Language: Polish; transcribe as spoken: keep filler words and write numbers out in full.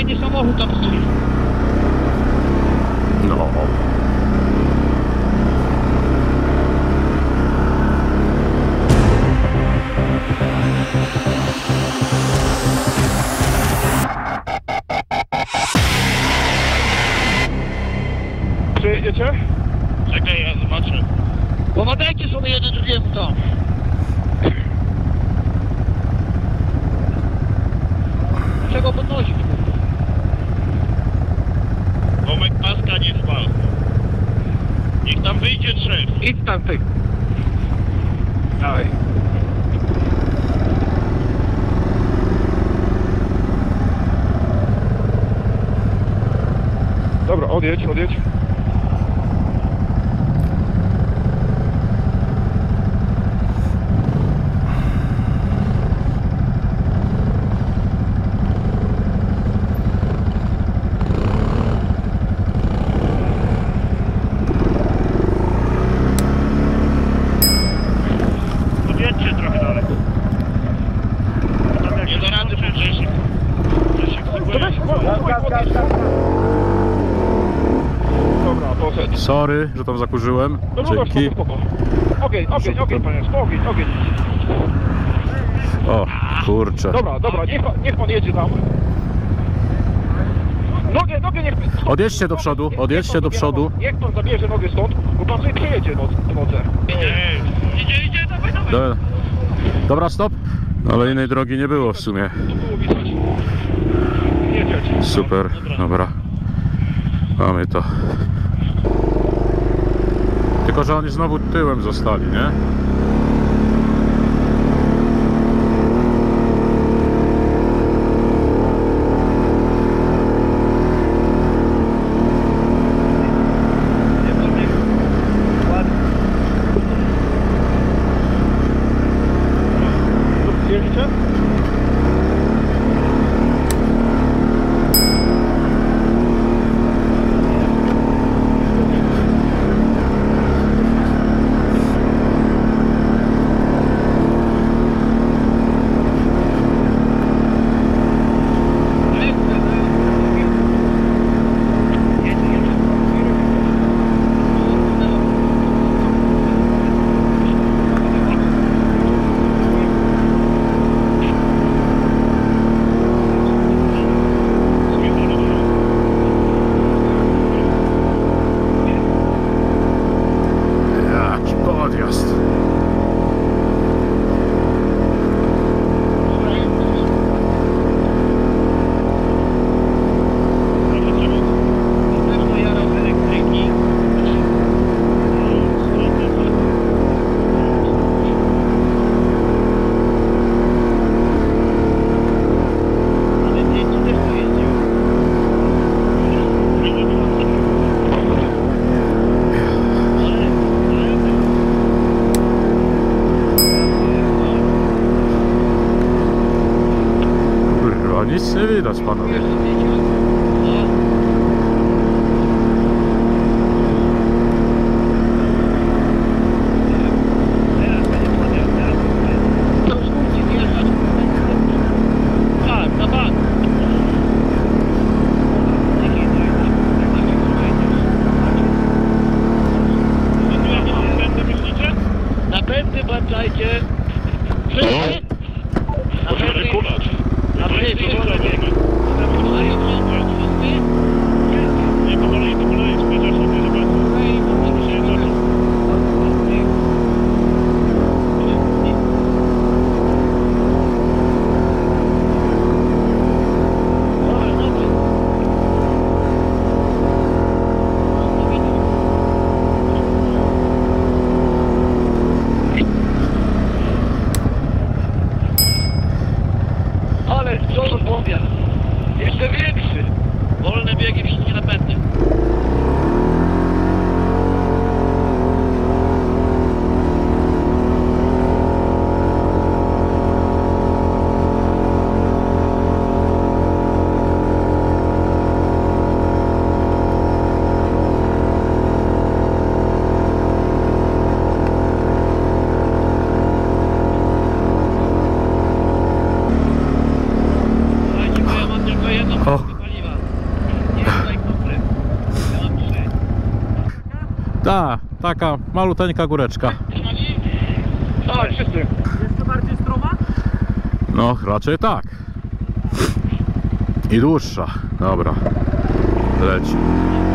fajnie samochód tam stoi. No. Przejedziecie? Czekaj, ja zobaczę. Pomagajcie sobie jeden drugiemu tam. Czego podnosić? Tomek paska nie spadł. Niech tam wyjdzie trzech. Idź tam ty. Dawaj. Dobra, odjedź, odjedź. Sorry, że tam zakurzyłem. No, dzięki. Ogień, ogień, ogień, panie, ogień, ogień. O, kurczę. Dobra, dobra, niech pan, niech pan jedzie tam. Nogę, nogę niech... Odjedźcie do przodu, odjedźcie do przodu. Niech pan zabierze nogę stąd, bo pan sobie przejedzie w nodze. Idzie, idzie, idzie, dawaj, dawaj. Dobra, stop. Ale innej drogi nie było w sumie. Super, dobra. Mamy to. Tylko, że oni znowu tyłem zostali, nie? Nic nie widać, panowie. Tak, taka maluteńka góreczka. No, wszyscy. Jest to bardziej stroma? No, raczej tak. I dłuższa. Dobra, leci.